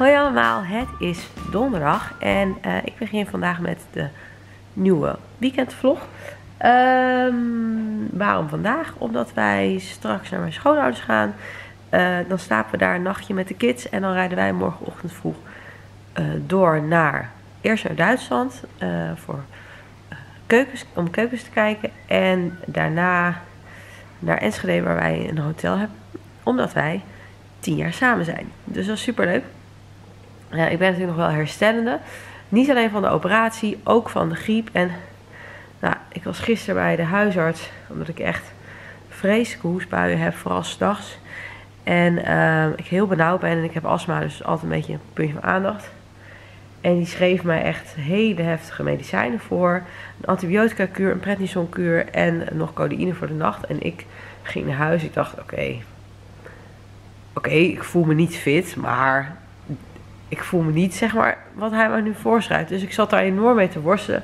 Hoi allemaal, het is donderdag en ik begin vandaag met de nieuwe weekendvlog. Waarom vandaag? Omdat wij straks naar mijn schoonouders gaan. Dan slapen we daar een nachtje met de kids en dan rijden wij morgenochtend vroeg door naar... Eerst naar Duitsland om keukens te kijken en daarna naar Enschede waar wij een hotel hebben. Omdat wij 10 jaar samen zijn. Dus dat is super leuk. Ik ben natuurlijk nog wel herstellende. Niet alleen van de operatie, ook van de griep. En nou, ik was gisteren bij de huisarts, omdat ik echt vreselijke hoestbuien heb, vooral 's nachts. En ik heel benauwd ben en ik heb astma, dus altijd een beetje een puntje van aandacht. En die schreef mij echt hele heftige medicijnen voor. Een antibiotica kuur, een prednisonkuur en nog codeïne voor de nacht. En ik ging naar huis. Ik dacht, oké, ik voel me niet fit, maar ik voel me niet, zeg maar, wat hij mij nu voorschrijft. Dus ik zat daar enorm mee te worstelen.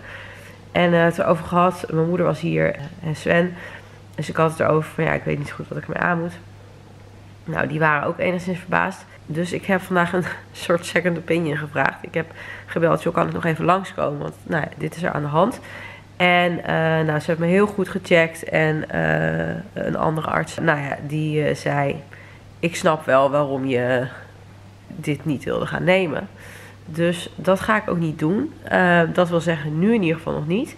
En het erover gehad, mijn moeder was hier en Sven. Dus ik had het erover van, ja, ik weet niet goed wat ik ermee aan moet. Nou, die waren ook enigszins verbaasd. Dus ik heb vandaag een soort second opinion gevraagd. Ik heb gebeld, joh, kan ik nog even langskomen? Want nou ja, dit is er aan de hand. En nou, ze heeft me heel goed gecheckt. En een andere arts, nou ja, die zei... Ik snap wel waarom je dit niet wilde gaan nemen. Dus dat ga ik ook niet doen. Dat wil zeggen, nu in ieder geval nog niet.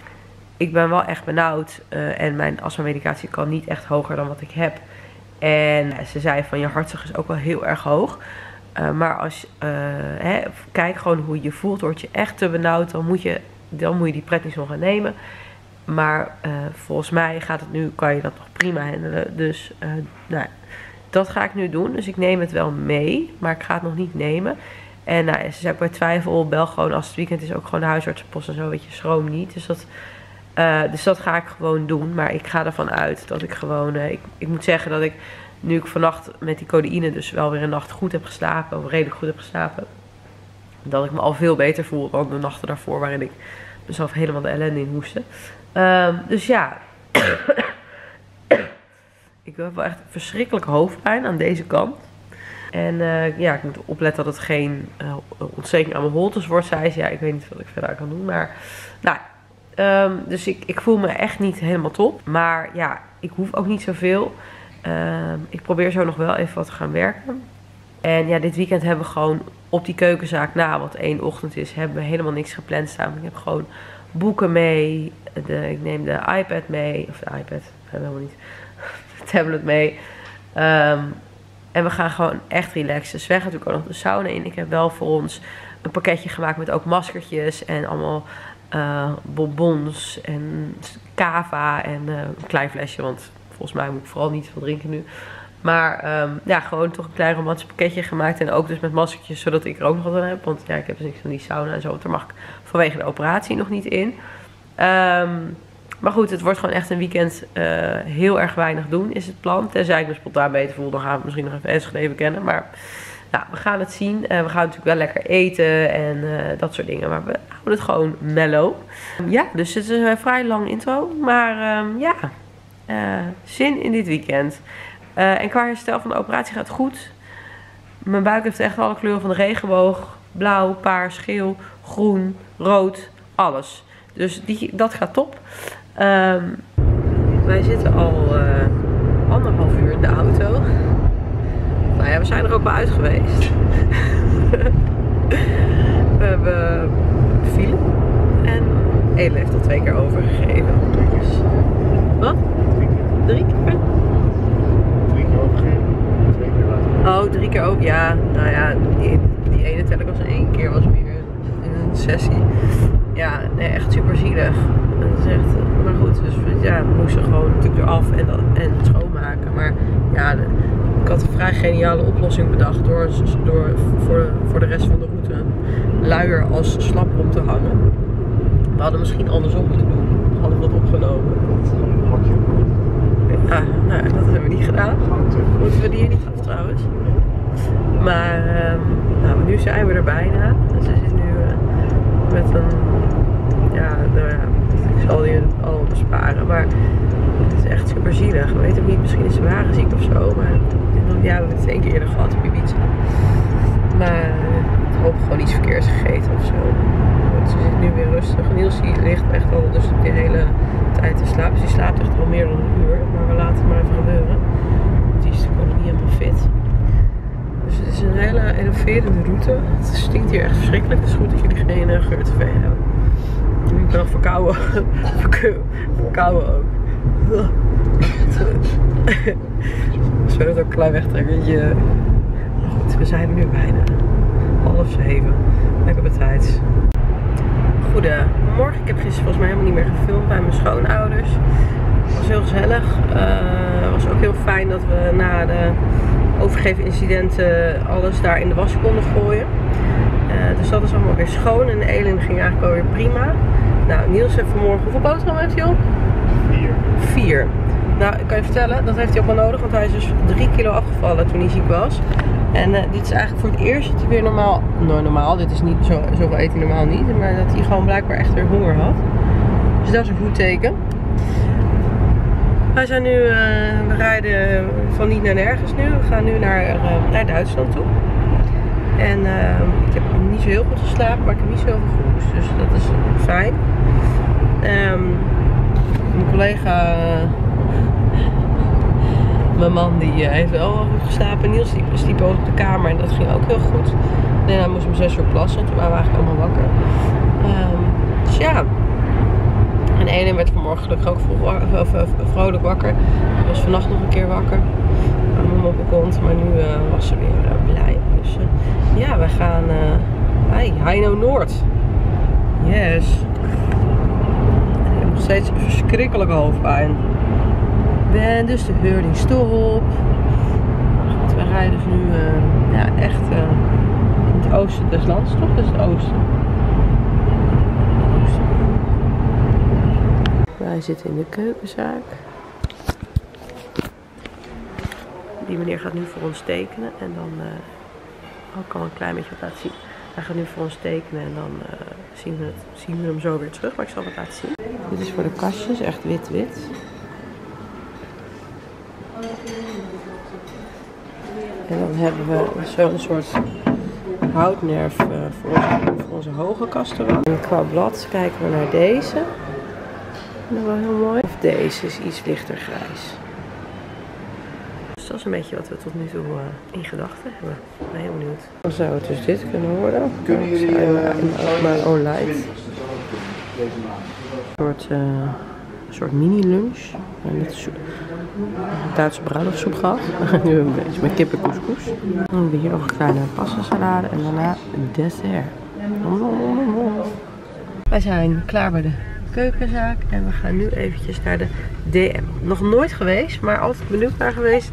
Ik ben wel echt benauwd. En mijn astma-medicatie kan niet echt hoger dan wat ik heb. En ze zei van, je hartslag is ook wel heel erg hoog. Maar als kijk gewoon hoe je voelt. Word je echt te benauwd, dan moet je die prednison gaan nemen. Maar volgens mij gaat het nu, kan je dat nog prima handelen. Dus nou, dat ga ik nu doen. Dus ik neem het wel mee, maar ik ga het nog niet nemen. En nou, ze zei ook bij twijfel, bel gewoon als het weekend is ook gewoon de huisartsenpost en zo. Weet je, schroom niet. Dus dat ga ik gewoon doen. Maar ik ga ervan uit dat ik gewoon... Ik moet zeggen dat ik, nu ik vannacht met die codeïne dus wel weer een nacht goed heb geslapen. Of redelijk goed heb geslapen. Dat ik me al veel beter voel dan de nachten daarvoor. Waarin ik mezelf helemaal de ellende in hoestte. Dus ja. Ik heb wel echt verschrikkelijke hoofdpijn aan deze kant. En ja, ik moet opletten dat het geen ontsteking aan mijn holtes wordt, zei ze. Ja, ik weet niet wat ik verder kan doen. Maar nou... dus ik voel me echt niet helemaal top. Maar ja, ik hoef ook niet zoveel. Ik probeer zo nog wel even wat te gaan werken. En ja, dit weekend hebben we gewoon op die keukenzaak na, wat 1 ochtend is, hebben we helemaal niks gepland staan. Ik heb gewoon boeken mee. Ik neem de iPad mee. Of de iPad, helemaal niet. De tablet mee. En we gaan gewoon echt relaxen. Dus we gaan natuurlijk ook nog de sauna in. Ik heb wel voor ons een pakketje gemaakt met ook maskertjes en allemaal... bonbons en cava en een klein flesje, want volgens mij moet ik vooral niet veel drinken nu. Maar ja, gewoon toch een klein romantisch pakketje gemaakt en ook dus met maskertjes, zodat ik er ook nog wat aan heb. Want ja, ik heb dus niks van die sauna en zo, want daar mag ik vanwege de operatie nog niet in. Maar goed, het wordt gewoon echt een weekend heel erg weinig doen, is het plan. Tenzij ik me spontaan beter voel, dan gaan we het misschien nog even Enschede kennen, maar... Nou, we gaan het zien. We gaan natuurlijk wel lekker eten en dat soort dingen. Maar we houden het gewoon mellow. Ja, dus het is een vrij lang intro. Maar ja, zin in dit weekend. En qua herstel van de operatie gaat het goed. Mijn buik heeft echt alle kleuren van de regenboog. Blauw, paars, geel, groen, rood, alles. Dus dat gaat top. Wij zitten al 1,5 uur in de auto. Nou ja, we zijn er ook wel uit geweest. We hebben file. En Elin heeft al 2 keer overgegeven. 3 keer. Wat? 3 keer. 3 keer? 3 keer overgegeven. 2 keer later. Oh, 3 keer ook. Ja, nou ja, die ene tel ik was in 1 keer, was meer een sessie. Ja, nee, echt super zielig. Dat is echt, maar goed, dus ja, we moesten gewoon natuurlijk eraf en schoonmaken. Maar ja, ik had een vrij geniale oplossing bedacht voor de rest van de route luier als slap op te hangen. We hadden misschien andersom moeten doen. We hadden wat opgenomen. Ja, nou, dat hebben we niet gedaan. Moeten we die hier niet af trouwens. Maar nou, nu zijn we er bijna. Dus we zitten nu met een... Ja, nou ja, ik zal die al besparen. Maar het is echt super zielig. We weten ook niet, misschien is ze waren ziek of zo. Maar ja, we hebben het 1 keer eerder gehad op Ibiza. Maar hoop gewoon iets verkeers gegeten of zo. Want ze zit nu weer rustig. Niels die ligt echt al dus de hele tijd te slapen. Dus die slaapt echt al meer dan een uur. Maar we laten het maar even gebeuren. Want die is gewoon niet helemaal fit. Dus het is een hele enerverende route. Het stinkt hier echt verschrikkelijk. Het is goed dat jullie geen geurtv hebben. Ik ben al verkouden. Verkouden ook. Zo dat ook klein wegtrekken. Goed, we zijn er nu bijna. 6:30. Lekker op tijd. Goedemorgen. Ik heb gisteren volgens mij helemaal niet meer gefilmd bij mijn schoonouders. Het was heel gezellig. Het was ook heel fijn dat we na de overgeven incidenten alles daar in de was konden gooien. Dus dat is allemaal weer schoon. En Elin ging eigenlijk alweer prima. Nou, Niels heeft vanmorgen... Hoeveel boterhammen heeft hij op? 4. Nou, ik kan je vertellen, dat heeft hij ook wel nodig. Want hij is dus 3 kilo afgevallen toen hij ziek was. En dit is eigenlijk voor het eerst dat hij weer normaal... Nou, normaal. Dit is niet... Zoveel eet hij normaal niet. Maar dat hij gewoon blijkbaar echt weer honger had. Dus dat is een goed teken. Wij zijn nu... we rijden van niet naar nergens nu. We gaan nu naar Duitsland toe. En ik heb niet zo heel goed geslapen, maar ik heb niet zo heel veel gehoest. Dus dat is fijn. Mijn collega... Mijn man die heeft wel goed geslapen. Niels die sliep ook op de kamer en dat ging ook heel goed. Nee, hij moest om 6 uur plassen en toen waren we eigenlijk allemaal wakker. Dus ja. En Elin werd vanmorgen gelukkig ook vrolijk wakker. Hij was vannacht nog een keer wakker. Mijn moppen komt, maar nu was ze weer blij. Dus ja, wij gaan... Heino Noord. Yes. Ik heb nog steeds verschrikkelijke hoofdpijn. Ben dus de heur die stop. Goed, we rijden dus nu echt in het oosten des lands, toch? Dus het oosten. Wij zitten in de keukenzaak. Die meneer gaat nu voor ons tekenen en dan ik kan een klein beetje wat laten zien. Hij gaat nu voor ons tekenen en dan zien we hem zo weer terug, maar ik zal het laten zien. Dit is voor de kastjes, echt wit-wit. En dan hebben we zo'n soort houtnerf voor onze hoge kasten. En qua blad kijken we naar deze. Dat is wel heel mooi. Of deze is iets lichter grijs. Dus dat is een beetje wat we tot nu toe in gedachten hebben. Ik ben heel benieuwd. Dan zou het dus dit kunnen worden. Kunnen jullie mijn online? Een soort mini-lunch. Duitse bruiloftsoep gehad. Nu een beetje met kippen couscous. Dan hebben we hier nog een kleine pastasalade en daarna een dessert. Wij zijn klaar bij de keukenzaak en we gaan nu eventjes naar de DM. Nog nooit geweest, maar altijd benieuwd naar geweest.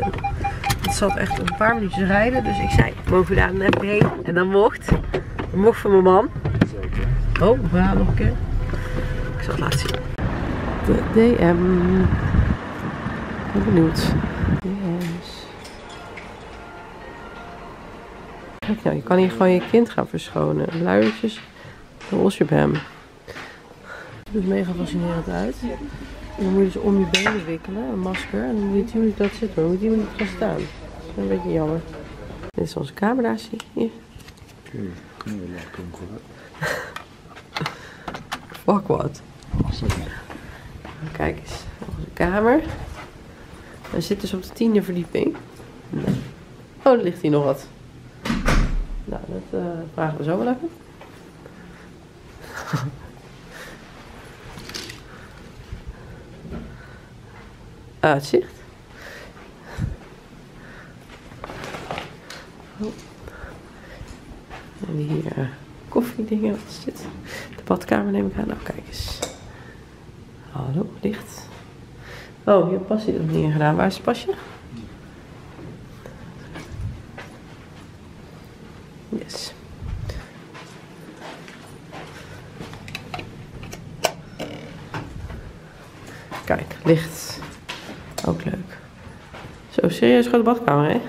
Het zat echt een paar minuutjes rijden, dus ik zei, mogen we daar net heen? En dan mocht van mijn man. Oh, braaf nog een keer. Ik zal het laten zien. De DM. Ik ben benieuwd. Yes. Kijk nou, je kan hier gewoon je kind gaan verschonen. Luiertjes, een losje op hem. Het ziet er mega fascinerend uit. En dan moet je dus om je benen wikkelen, een masker. En dan moet je dat zitten, dan moet je niet gaan staan. Dat is een beetje jammer. Dit is onze camera, zie je hier. Fuck what. Kijk eens, onze kamer. We zitten dus op de 10e verdieping. Nee. Oh, er ligt hier nog wat. Nou, dat vragen we zo wel even. Uitzicht. Oh. En hier koffiedingen. Wat is dit? De badkamer neem ik aan. Nou, kijk eens. Hallo, licht. Oh, hier past hij nog niet in gedaan. Waar is het pasje? Yes. Kijk, licht. Ook leuk. Zo, serieus grote badkamer, hè?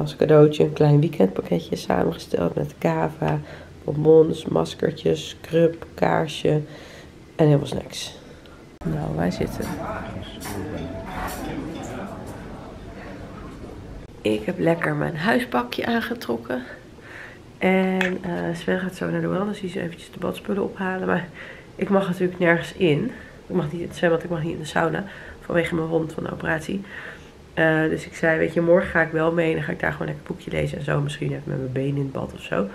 Als cadeautje een klein weekendpakketje samengesteld met kava, bonbons, maskertjes, scrub, kaarsje en heel veel snacks. Nou, wij zitten Ik heb lekker mijn huispakje aangetrokken. En Sven gaat zo naar de wellness. Die is eventjes de badspullen ophalen. Maar ik mag natuurlijk nergens in. Ik mag niet in het zwembad, ik mag niet in de sauna. Vanwege mijn wond van de operatie. Dus ik zei, weet je, morgen ga ik wel mee. En dan ga ik daar gewoon lekker een boekje lezen en zo. Misschien even met mijn benen in het bad of zo.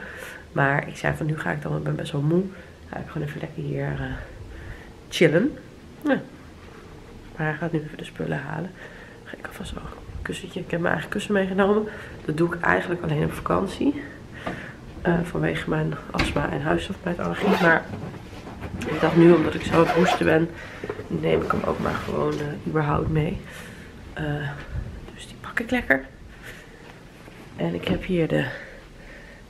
Maar ik zei van, nu ga ik dan, want ik ben best wel moe. Ga ik gewoon even lekker hier chillen. Ja. Maar hij gaat nu even de spullen halen. Dan ga ik alvast wel een kussentje. Ik heb mijn eigen kussen meegenomen. Dat doe ik eigenlijk alleen op vakantie. Vanwege mijn astma en huisstofmijtallergie. Maar ik dacht nu, omdat ik zo aan het hoesten ben, neem ik hem ook maar gewoon überhaupt mee. Dus die pak ik lekker. En ik heb hier de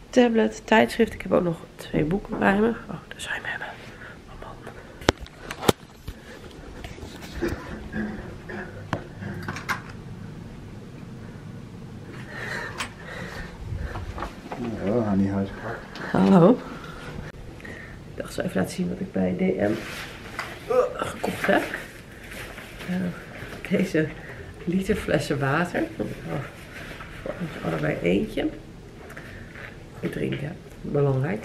tablet, tijdschrift. Ik heb ook nog 2 boeken bij me. Oh, daar zou je hem hebben. Oh man. Hallo, Annie Huis. Hallo. Ik dacht zo even laten zien wat ik bij DM gekocht heb. Deze liter flessen water. Voor ons allebei eentje. Drinken, belangrijk.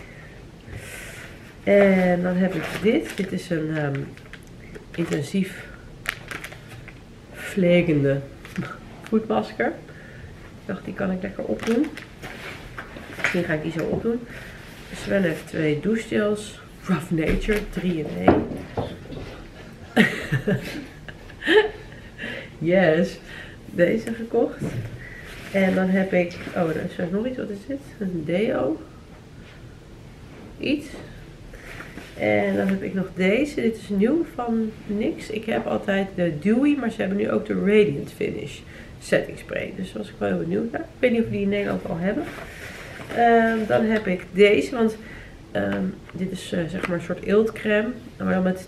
En dan heb ik dit. Dit is een intensief vlegende voetmasker. Ik dacht, die kan ik lekker opdoen. Misschien ga ik die zo opdoen. Sven heeft 2 douchegels. Rough Nature, 3 in 1. Yes. Deze gekocht. En dan heb ik, oh, er is nog iets, wat is dit? Een deo. Iets. En dan heb ik nog deze, dit is nieuw van NYX. Ik heb altijd de Dewy, maar ze hebben nu ook de Radiant Finish Setting Spray. Dus daar was ik wel heel benieuwd naar. Ik weet niet of we die in Nederland al hebben. Dan heb ik deze, want dit is zeg maar een soort eeltcreme, maar dan met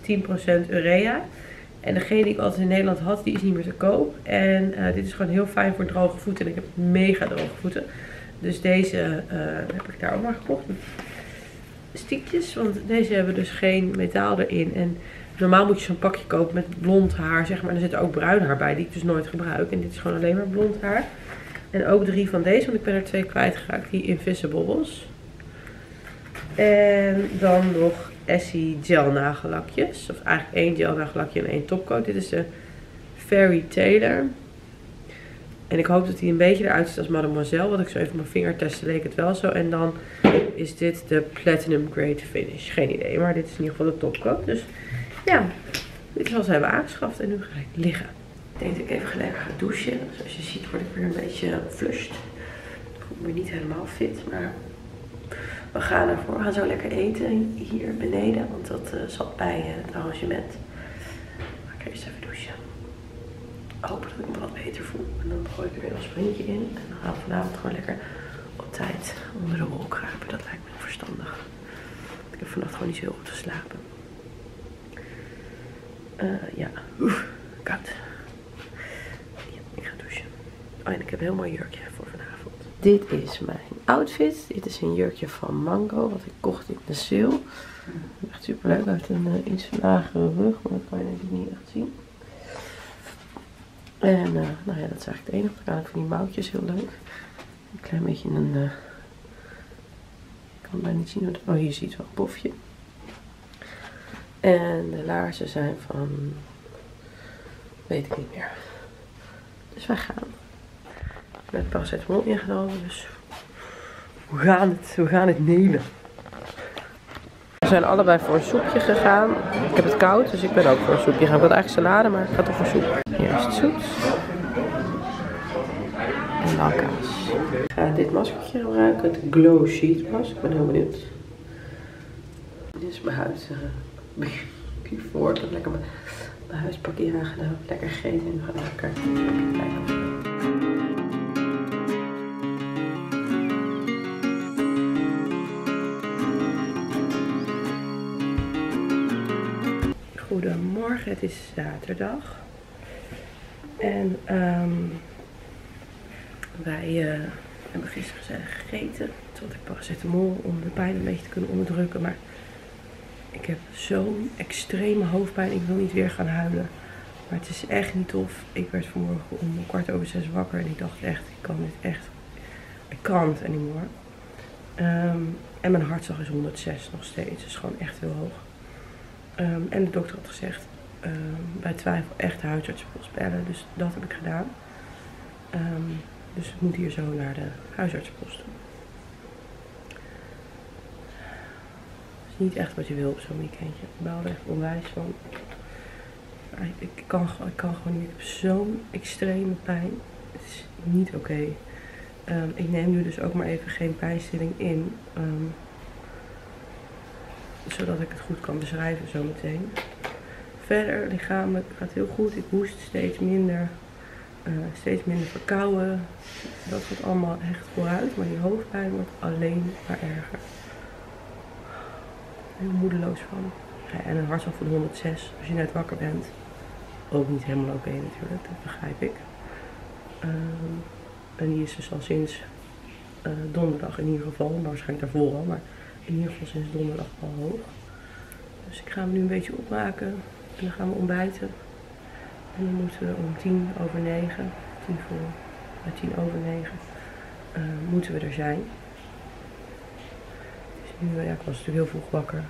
10% urea. En degene die ik altijd in Nederland had, die is niet meer te koop. En dit is gewoon heel fijn voor droge voeten. En ik heb mega droge voeten. Dus deze heb ik daar ook maar gekocht. Stiekjes, want deze hebben dus geen metaal erin. En normaal moet je zo'n pakje kopen met blond haar, zeg maar. En er zit ook bruin haar bij, die ik dus nooit gebruik. En dit is gewoon alleen maar blond haar. En ook 3 van deze, want ik ben er 2 kwijtgeraakt, die Invisible was. En dan nog Essie gel nagellakjes. Of eigenlijk 1 gel nagellakje en 1 topcoat. Dit is de Fairy Taylor. En ik hoop dat hij een beetje eruit ziet als Mademoiselle. Want ik zo even mijn vinger testen, leek het wel zo. En dan is dit de Platinum Grade Finish. Geen idee, maar dit is in ieder geval de topcoat. Dus ja, dit is wat ze hebben aangeschaft. En nu ga ik liggen. Ik denk dat ik even gelijk ga douchen. Zoals je ziet word ik weer een beetje flushed. Ik voel me niet helemaal fit, maar... We gaan ervoor. We gaan zo lekker eten hier beneden, want dat zat bij het arrangement. Maar ik ga eerst even douchen. Hopen dat ik me wat beter voel. En dan gooi ik er weer een sprintje in. En dan gaan we vanavond gewoon lekker op tijd onder de wol kruipen. Dat lijkt me verstandig. Ik heb vannacht gewoon niet zo heel goed geslapen. Ja, oef, koud. Ja, ik ga douchen. Oh, en ik heb een heel mooi jurkje voor vanavond. Dit is mijn outfit. Dit is een jurkje van Mango, wat ik kocht in de sale. Echt super leuk, uit een iets lagere rug, maar dat kan je denk ik niet echt zien. En nou ja, dat is eigenlijk het enige. Dan kan ik van die mouwtjes heel leuk. Een klein beetje een... ik kan bijna niet zien hoe dat... Oh, hier zie je wel een pofje. En de laarzen zijn van... weet ik niet meer. Dus wij gaan. Met paracetamol ingenomen, dus... We gaan het nemen. We zijn allebei voor een soepje gegaan. Ik heb het koud, dus ik ben ook voor een soepje gegaan. Ik wilde eigenlijk salade, maar ik ga toch voor soep. Hier is het zoet. En lakaas. Ik ga dit maskertje gebruiken, het Glow Sheet Mask. Ik ben heel benieuwd. Dit is mijn huid. Before, ik heb lekker mijn huispakje aangedaan. Lekker gegeten en we gaan lekker kijken. Goedemorgen, het is zaterdag en wij hebben gisteren gezellig gegeten. Toen had ik paracetamol om de pijn een beetje te kunnen onderdrukken, maar ik heb zo'n extreme hoofdpijn. Ik wil niet weer gaan huilen Maar het is echt niet tof. Ik werd vanmorgen om 5:15 wakker en ik dacht echt, ik kan dit echt. Ik kan het anymore. En mijn hartslag is 106 nog steeds. Dus gewoon echt heel hoog. En de dokter had gezegd, bij twijfel echt de huisartsenpost bellen. Dus dat heb ik gedaan. Dus ik moet hier zo naar de huisartsenpost toe. Dat is niet echt wat je wil op zo'n weekendje. Ik baal er echt onwijs van. Ik kan gewoon niet. Ik heb zo'n extreme pijn. Het is niet oké. Ik neem nu dus ook maar even geen pijnstilling in. Zodat ik het goed kan beschrijven zometeen. Verder, lichamelijk gaat heel goed. Ik hoest steeds minder verkouden. Dat wordt allemaal echt vooruit. Maar die hoofdpijn wordt alleen maar erger. Heel moedeloos van. Ja, en een hartslag van 106. Als je net wakker bent. Ook niet helemaal oké natuurlijk. Dat begrijp ik. En die is dus al sinds donderdag in ieder geval. Maar waarschijnlijk daarvoor al. Maar in ieder geval sinds donderdag al hoog. Dus ik ga hem nu een beetje opmaken. En dan gaan we ontbijten. En dan moeten we om 9:10. 9:10 moeten we er zijn. Dus nu, ja, ik was natuurlijk heel vroeg wakker.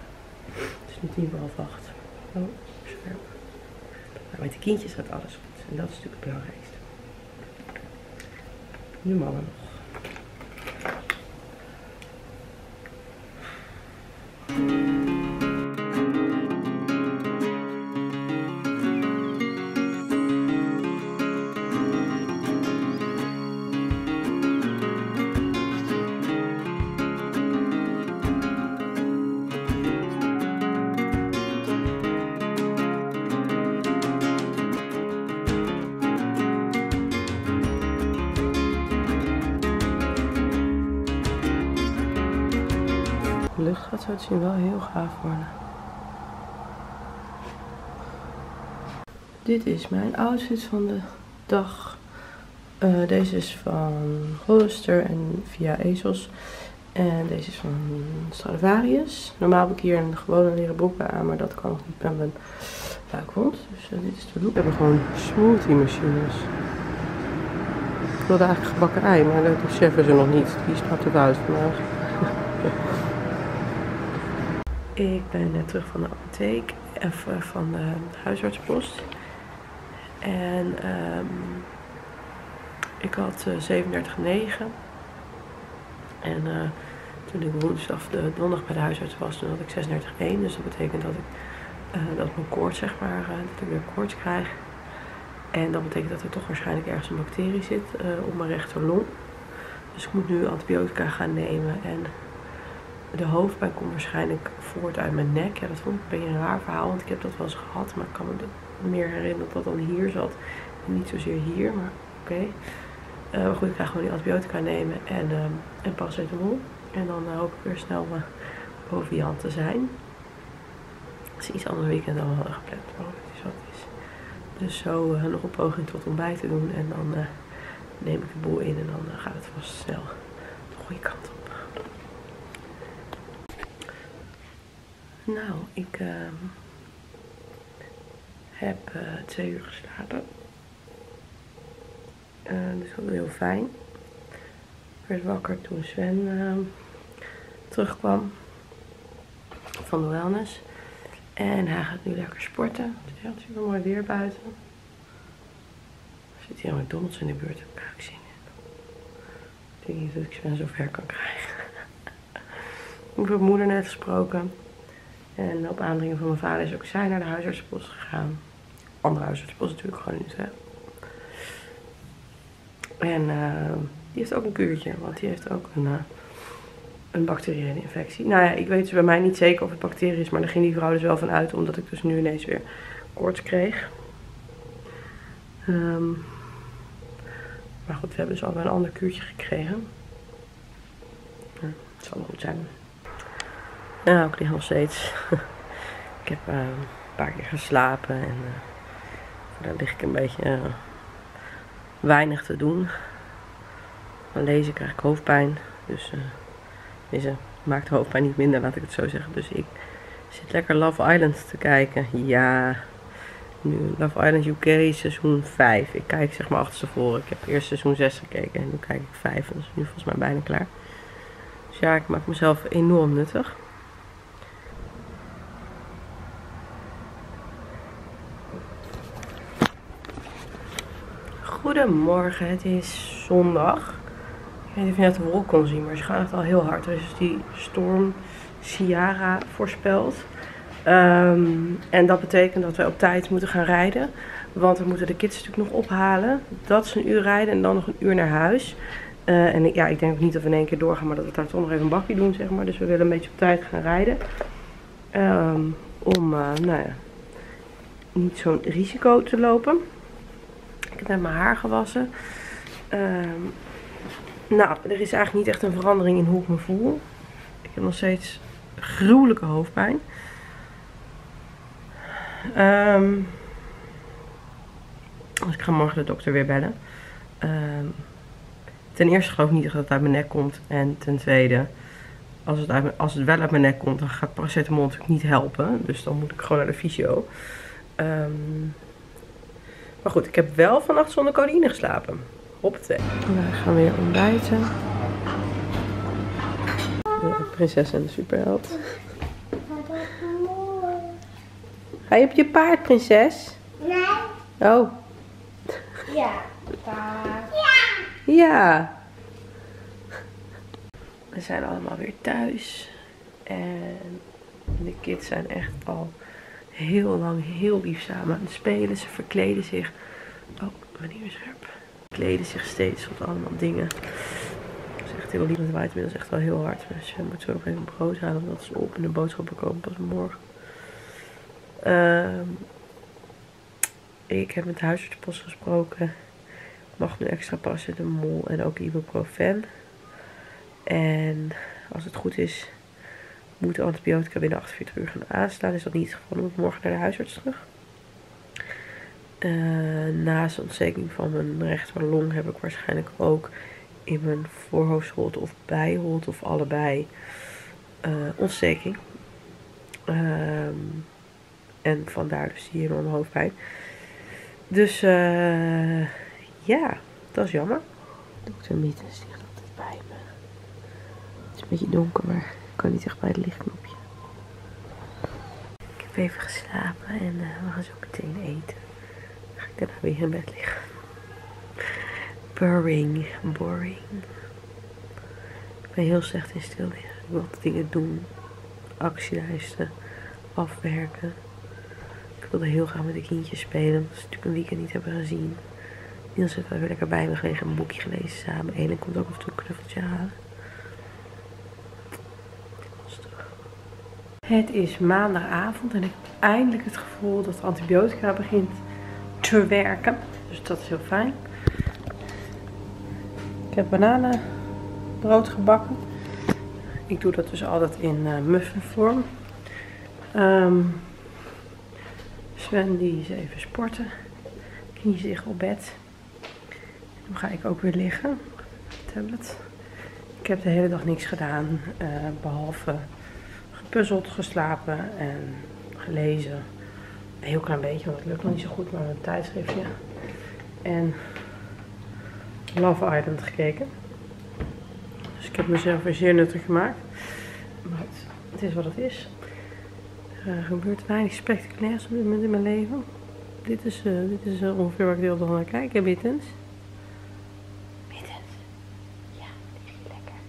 Het is nu 7:45. Oh, scherp. Maar met de kindjes gaat alles goed. En dat is natuurlijk het belangrijkste. Nu mannen nog. Dat zou het zien wel heel gaaf worden. Dit is mijn outfit van de dag. Deze is van Hollister en via Esos. En deze is van Stradivarius. Normaal heb ik hier een gewone leren broek bij aan, maar dat kan nog niet met mijn buikwond. Dus dit is de look. We hebben gewoon smoothie machines. Ik wilde eigenlijk gebakken ei, maar de chef is er nog niet. Die staat er buiten vandaag. Ik ben net terug van de apotheek, even van de huisartsenpost. En ik had 37,9. En toen ik woensdag de donderdag bij de huisarts was, toen had ik 36,1. Dus dat betekent dat ik dat mijn koorts, zeg maar, dat ik weer koorts krijg. En dat betekent dat er toch waarschijnlijk ergens een bacterie zit op mijn rechterlong. Dus ik moet nu antibiotica gaan nemen. En de hoofdpijn komt waarschijnlijk voort uit mijn nek. Ja, dat vond ik een beetje een raar verhaal, want ik heb dat wel eens gehad. Maar ik kan me meer herinneren dat dat dan hier zat. En niet zozeer hier, maar oké. Maar goed, ik ga gewoon die antibiotica nemen en paracetamol. En dan hoop ik weer snel proviant te zijn. Het is iets anders weekend dan we hadden gepland, maar het is wat het is. Dus zo nog een poging tot ontbijt te doen. En dan neem ik de boel in en dan gaat het vast snel de goede kant op. Nou, ik heb 2 uur geslapen. Dus dat was heel fijn. Ik werd wakker toen Sven terugkwam van de wellness. En hij gaat nu lekker sporten. Het is echt super mooi weer buiten. Er zit hier een McDonald's in de buurt, daar heb ik eigenlijk zin in. Ik denk niet dat ik Sven zo ver kan krijgen. Ik heb moeder net gesproken. En op aandringen van mijn vader is ook zij naar de huisartsenpost gegaan. Andere huisartsenpost natuurlijk, gewoon niet, hè. En die heeft ook een kuurtje, want die heeft ook een bacteriële infectie. Nou ja, ik weet dus bij mij niet zeker of het bacterie is, maar daar ging die vrouw dus wel van uit, omdat ik dus nu ineens weer koorts kreeg. Maar goed, we hebben dus al een ander kuurtje gekregen. Ja, het zal wel goed zijn. Nou, ik lig nog steeds. Ik heb een paar keer geslapen en daar lig ik een beetje weinig te doen. Van lezen krijg ik hoofdpijn, dus deze maakt de hoofdpijn niet minder, laat ik het zo zeggen. Dus ik zit lekker Love Island te kijken. Ja, Nu Love Island UK seizoen 5. Ik kijk zeg maar achterstevoren. Ik heb eerst seizoen 6 gekeken en nu kijk ik 5. Dat is nu volgens mij bijna klaar. Dus ja, ik maak mezelf enorm nuttig. Goedemorgen, het is zondag. Ik weet niet of je net de wolk kon zien, maar ze gaan echt al heel hard. Er is dus die storm Ciara voorspeld. En dat betekent dat we op tijd moeten gaan rijden. Want we moeten de kids natuurlijk nog ophalen. Dat is een uur rijden en dan nog een uur naar huis. En ja, ik denk ook niet dat we in één keer doorgaan, maar dat we daar toch nog even een bakje doen, zeg maar. Dus we willen een beetje op tijd gaan rijden. Nou ja, niet zo'n risico te lopen. Ik heb net mijn haar gewassen. Nou, er is eigenlijk niet echt een verandering in hoe ik me voel. Ik heb nog steeds gruwelijke hoofdpijn. Dus ik ga morgen de dokter weer bellen. Ten eerste geloof ik niet dat het uit mijn nek komt. En ten tweede, als het wel uit mijn nek komt, dan gaat paracetamol natuurlijk niet helpen. Dus dan moet ik gewoon naar de fysio. Maar goed, ik heb wel vannacht zonder codeïne geslapen. Hoppatee. We gaan weer ontbijten. De prinses en de superheld. Ga je op je paard, prinses? Nee. Oh. Ja, paard. Ja. Ja. We zijn allemaal weer thuis. En de kids zijn echt al heel lang, heel lief samen aan het spelen. Ze verkleden zich. Oh, meneer is scherp. Ze kleden zich steeds tot allemaal dingen. Dat is echt heel lief. Het waait inmiddels echt wel heel hard. Dus we moeten zo nog even brood halen, omdat ze op en de boodschappen komen pas morgen. Ik heb met de huisartsenpost gesproken. Ik mag nu extra paracetamol en ook ibuprofen. En als het goed is, moeten antibiotica binnen 48 uur gaan aanstaan. Is dat niet het geval, dan moet ik morgen naar de huisarts terug. Naast de ontsteking van mijn rechterlong heb ik waarschijnlijk ook in mijn voorhoofdholte of bijholte of allebei ontsteking. En vandaar dus hier enorme hoofdpijn. Dus ja, dat is jammer. Dokter Mietens die gaat altijd bij me. Het is een beetje donker, maar ik kan niet echt bij het lichtknopje. Ik heb even geslapen en we gaan zo meteen eten. Dan ga ik daarna weer in bed liggen. Boring. Ik ben heel slecht in stil liggen. Ik wil dingen doen, actielijsten, afwerken. Ik wilde heel graag met de kindjes spelen, omdat ze natuurlijk een weekend niet hebben gezien. Niels heeft wel weer lekker bij me gelegen en een boekje gelezen samen. Elin komt ook af en toe een knuffeltje halen. Het is maandagavond en ik heb eindelijk het gevoel dat antibiotica begint te werken. Dus dat is heel fijn. Ik heb bananenbrood gebakken. Ik doe dat dus altijd in muffinvorm. Sven die is even sporten. Knie zich op bed. Dan ga ik ook weer liggen. Tablet. Ik heb de hele dag niks gedaan. Behalve gepuzzeld, geslapen en gelezen. Een heel klein beetje, want het lukt nog niet zo goed. Maar een tijdschriftje. En Love Island gekeken. Dus ik heb mezelf weer zeer nuttig gemaakt. Maar het is wat het is. Er gebeurt weinig spectaculairs op dit moment in mijn leven. Dit is ongeveer waar ik de hele dag naar kijk. En Mittens? Mittens? Ja, die is lekker.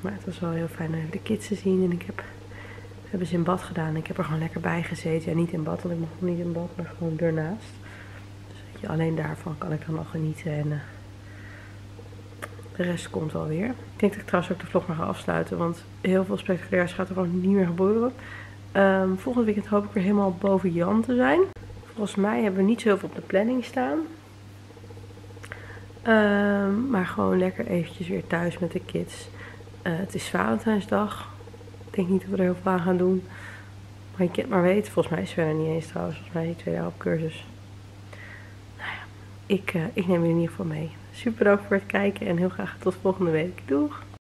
Maar het was wel heel fijn om de kids te zien. En we hebben ze in bad gedaan. Ik heb er gewoon lekker bij gezeten. Ja, niet in bad, want ik mag niet in bad, maar gewoon ernaast. Dus weet je, alleen daarvan kan ik dan al genieten. En, de rest komt alweer. Ik denk dat ik trouwens ook de vlog maar ga afsluiten. Want heel veel spectaculairs gaat er gewoon niet meer gebeuren. Volgend weekend hoop ik weer helemaal boven Jan te zijn. Volgens mij hebben we niet zoveel op de planning staan. Maar gewoon lekker eventjes weer thuis met de kids. Het is Valentijnsdag. Ik denk niet dat we er heel veel aan gaan doen. Maar je kent maar weet. Volgens mij is Sven er niet eens trouwens. Volgens mij is hij 2 jaar op cursus. Nou ja, ik neem jullie in ieder geval mee. Super bedankt voor het kijken en heel graag tot volgende week. Doeg!